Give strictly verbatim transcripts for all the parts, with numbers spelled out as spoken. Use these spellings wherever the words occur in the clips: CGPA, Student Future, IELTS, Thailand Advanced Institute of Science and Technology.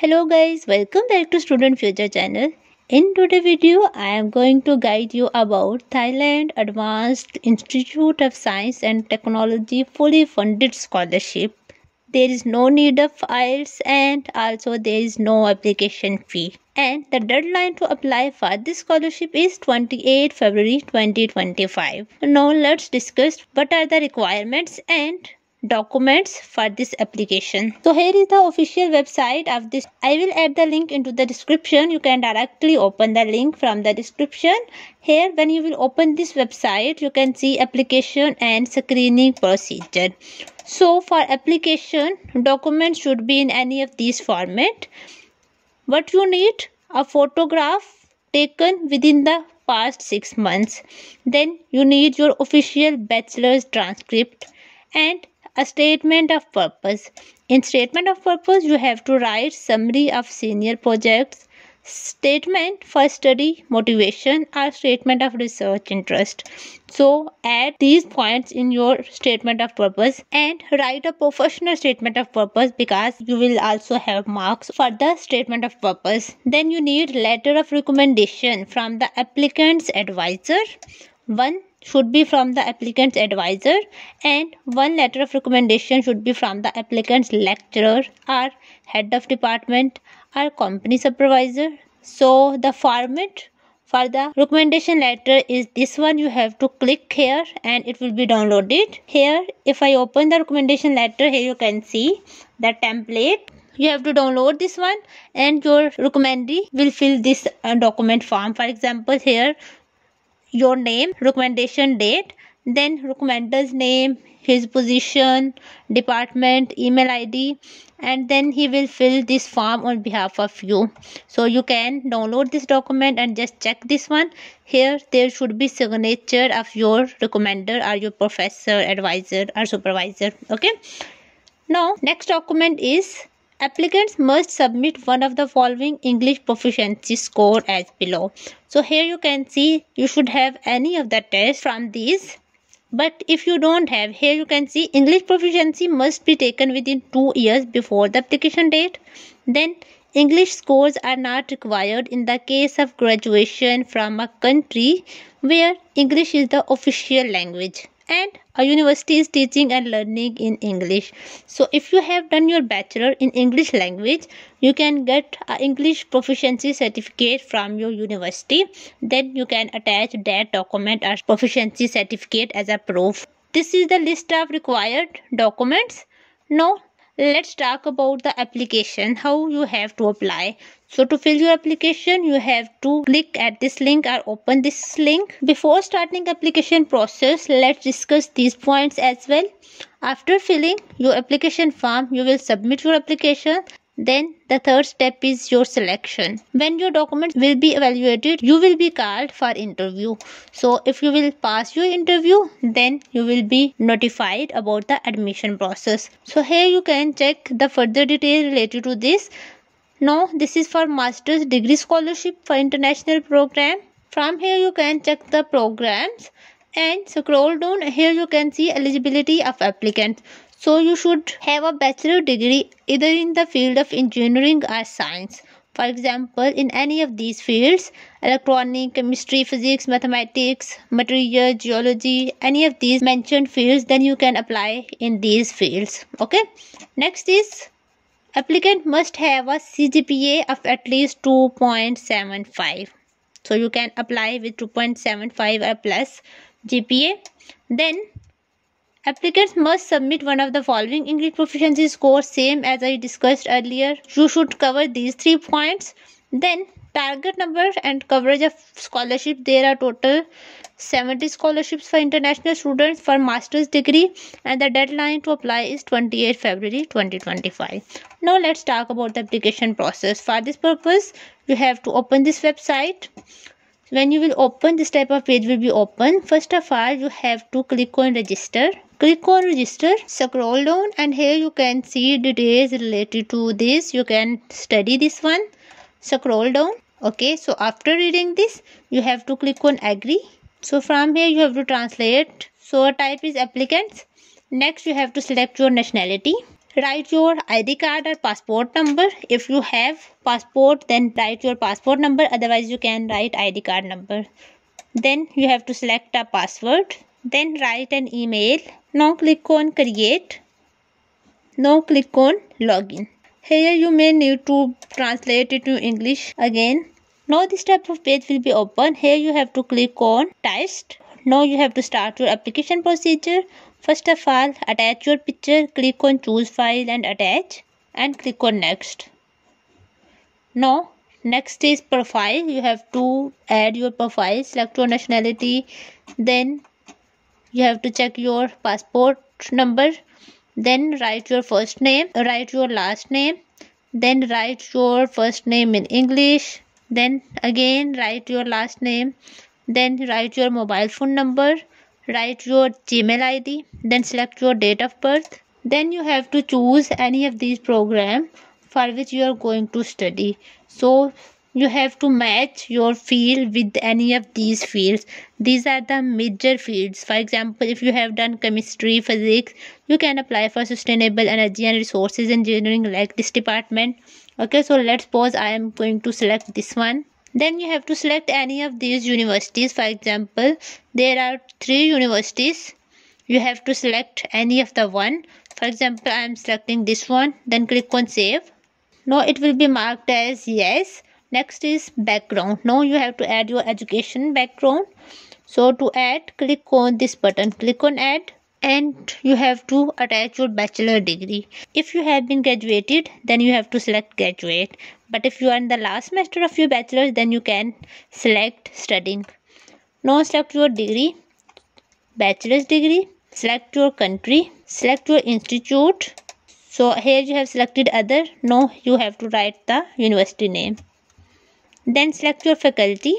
Hello guys, welcome back to Student Future channel. In today's video, I am going to guide you about Thailand Advanced Institute of Science and Technology fully funded scholarship. There is no need of I E L T S and also there is no application fee. And the deadline to apply for this scholarship is twenty-eighth February twenty twenty-five. Now let's discuss what are the requirements and documents for this application. So here is the official website of this. I will add the link into the description. You can directly open the link from the description. Here when you will open this website, you can see application and screening procedure. So for application, documents should be in any of these format. What you need: a photograph taken within the past six months. Then you need your official bachelor's transcript and a statement of purpose. In statement of purpose, you have to write summary of senior projects, statement for study motivation, or statement of research interest. So add these points in your statement of purpose and write a professional statement of purpose because you will also have marks for the statement of purpose. Then you need letter of recommendation from the applicant's advisor. One should be from the applicant's advisor and one letter of recommendation should be from the applicant's lecturer or head of department or company supervisor. So the format for the recommendation letter is this one. You have to click here and it will be downloaded. Here if I open the recommendation letter, here you can see the template. You have to download this one and your recommendee will fill this uh, document form. For example, here your name, recommendation date, then recommender's name, his position, department, email I D, and then he will fill this form on behalf of you. So you can download this document and just check this one. Here there should be signature of your recommender or your professor, advisor or supervisor. Okay. Now next document is applicants must submit one of the following English proficiency score as below. So here you can see you should have any of the tests from these. But if you don't have, here you can see English proficiency must be taken within two years before the application date. Then English scores are not required in the case of graduation from a country where English is the official language and a university is teaching and learning in English. So if you have done your bachelor in English language, you can get an English proficiency certificate from your university. Then you can attach that document or proficiency certificate as a proof. This is the list of required documents. Now let's talk about the application, how you have to apply. So to fill your application, you have to click at this link or open this link. Before starting application process, let's discuss these points as well. After filling your application form, you will submit your application. Then the third step is your selection. When your documents will be evaluated, you will be called for interview. So if you will pass your interview, then you will be notified about the admission process. So here you can check the further details related to this. Now this is for master's degree scholarship for international program. From here you can check the programs and scroll down. Here you can see eligibility of applicants. So you should have a bachelor degree either in the field of engineering or science. For example, in any of these fields, electronic, chemistry, physics, mathematics, material, geology, any of these mentioned fields, then you can apply in these fields. Okay. Next is applicant must have a C G P A of at least two point seven five. So you can apply with two point seven five or plus G P A. Then applicants must submit one of the following English proficiency score, same as I discussed earlier. You should cover these three points. Then target number and coverage of scholarship. There are total seventy scholarships for international students for master's degree and the deadline to apply is twenty-eighth February twenty twenty-five. Now let's talk about the application process. For this purpose, you have to open this website. When you will open, this type of page will be open. First of all, you have to click on register. Click on register, scroll down, and here you can see details related to this. You can study this one. Scroll down. Okay, so after reading this, you have to click on agree. So from here, you have to translate. So type is applicants. Next, you have to select your nationality. Write your I D card or passport number. If you have passport, then write your passport number, otherwise you can write I D card number. Then you have to select a password. Then write an email. Now click on create. Now click on login. Here you may need to translate it to English again. Now this type of page will be open. Here you have to click on test. Now you have to start your application procedure. First of all, attach your picture. Click on choose file and attach and click on next. Now next is profile. You have to add your profile. Select your nationality. Then you have to check your passport number. Then write your first name. Write your last name. Then write your first name in English. Then again write your last name. Then write your mobile phone number. Write your Gmail I D. Then select your date of birth. Then you have to choose any of these programs for which you are going to study. So you have to match your field with any of these fields. These are the major fields. For example, if you have done chemistry, physics, you can apply for sustainable energy and resources engineering like this department. Okay, so let's suppose I am going to select this one. Then you have to select any of these universities. For example, there are three universities. You have to select any of the one. For example, I am selecting this one. Then click on save. Now it will be marked as yes. Next is background. Now you have to add your education background. So to add, click on this button. Click on add. And you have to attach your bachelor degree. If you have been graduated, then you have to select graduate. But if you are in the last semester of your bachelor's, then you can select studying. Now select your degree, bachelor's degree. Select your country. Select your institute. So here you have selected other. Now you have to write the university name. Then select your faculty.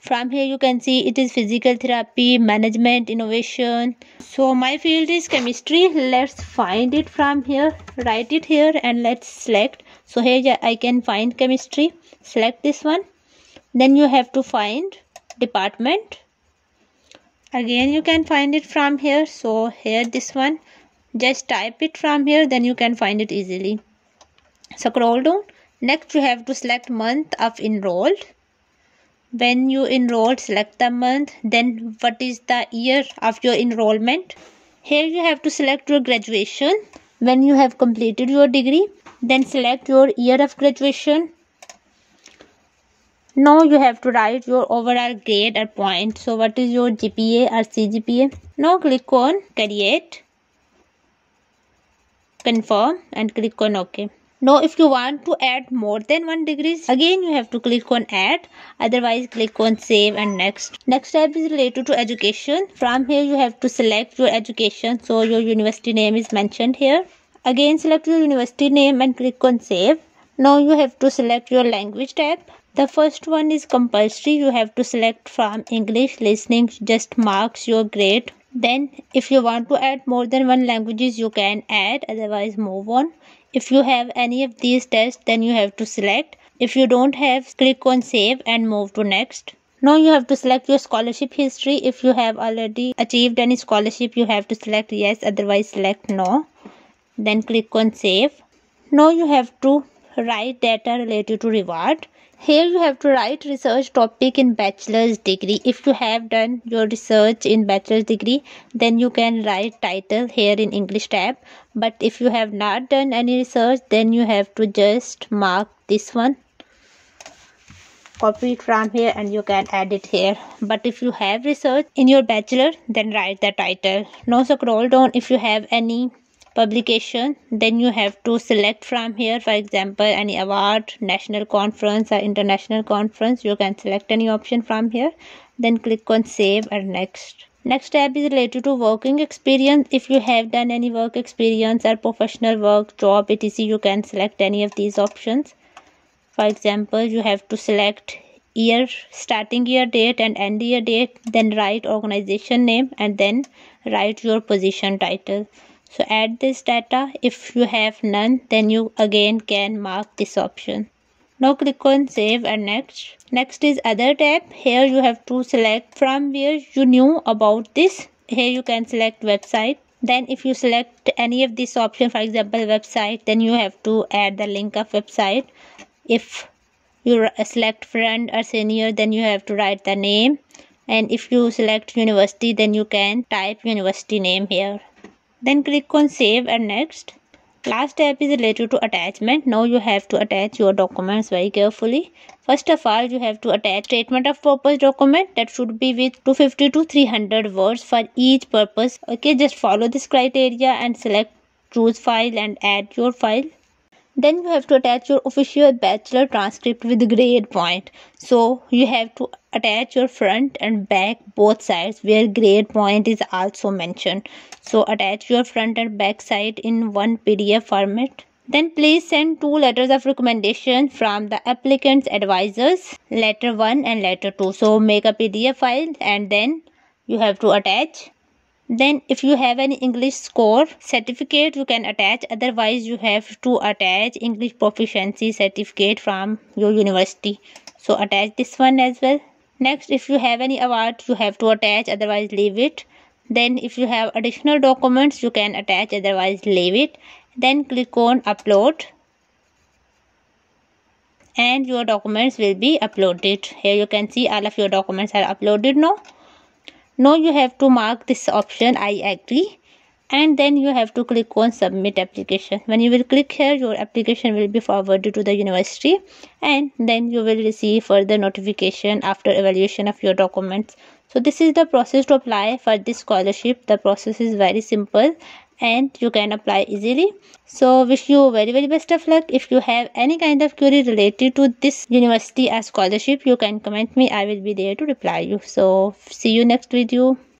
From here you can see it is physical therapy, management, innovation. So my field is chemistry. Let's find it from here. Write it here and let's select. So here I can find chemistry. Select this one. Then you have to find department. Again you can find it from here. So here this one. Just type it from here. Then you can find it easily. Scroll down. Next you have to select month of enrolled. When you enrolled, select the month. Then what is the year of your enrollment. Here you have to select your graduation. When you have completed your degree, then select your year of graduation. Now you have to write your overall grade or point. So what is your G P A or C G P A. Now click on create, confirm and click on OK. Now if you want to add more than one degree, again you have to click on add, otherwise click on save and next. Next step is related to education. From here you have to select your education. So your university name is mentioned here. Again select your university name and click on save. Now you have to select your language tab. The first one is compulsory. You have to select from English listening, just marks your grade. Then if you want to add more than one languages, you can add, otherwise move on. If you have any of these tests, then you have to select. If you don't have, click on save and move to next. Now you have to select your scholarship history. If you have already achieved any scholarship, you have to select yes, otherwise select no. Then click on save. Now you have to write data related to reward. Here you have to write research topic in bachelor's degree. If you have done your research in bachelor's degree, then you can write title here in English tab. But if you have not done any research, then you have to just mark this one. Copy it from here and you can add it here. But if you have research in your bachelor, then write the title. Now scroll down. If you have any publication, then you have to select from here. For example, any award, national conference or international conference, you can select any option from here. Then click on save and next. Next tab is related to working experience. If you have done any work experience or professional work, job, etc., you can select any of these options. For example, you have to select year, starting year date and end year date. Then write organization name and then write your position title. So add this data. If you have none, then you again can mark this option. Now click on save and next. Next is other tab. Here you have to select from where you knew about this. Here you can select website. Then if you select any of these options, for example website, then you have to add the link of website. If you select friend or senior, then you have to write the name. And if you select university, then you can type university name here. Then click on save and next. Last step is related to attachment. Now you have to attach your documents very carefully. First of all, you have to attach statement of purpose document that should be with two hundred fifty to three hundred words for each purpose. Okay, just follow this criteria and select choose file and add your file. Then you have to attach your official bachelor transcript with grade point. So you have to attach your front and back both sides where grade point is also mentioned. So attach your front and back side in one P D F format. Then please send two letters of recommendation from the applicant's advisors, letter one and letter two. So make a P D F file and then you have to attach. Then if you have any English score certificate, you can attach. Otherwise you have to attach English proficiency certificate from your university. So attach this one as well. Next, if you have any award, you have to attach, otherwise leave it. Then if you have additional documents, you can attach, otherwise leave it. Then click on upload and your documents will be uploaded. Here you can see all of your documents are uploaded now. Now you have to mark this option I agree and then you have to click on submit application. When you will click here, your application will be forwarded to the university and then you will receive further notification after evaluation of your documents. So this is the process to apply for this scholarship. The process is very simple and you can apply easily. So wish you very very best of luck. If you have any kind of query related to this university or scholarship, you can comment me. I will be there to reply you. So see you next video.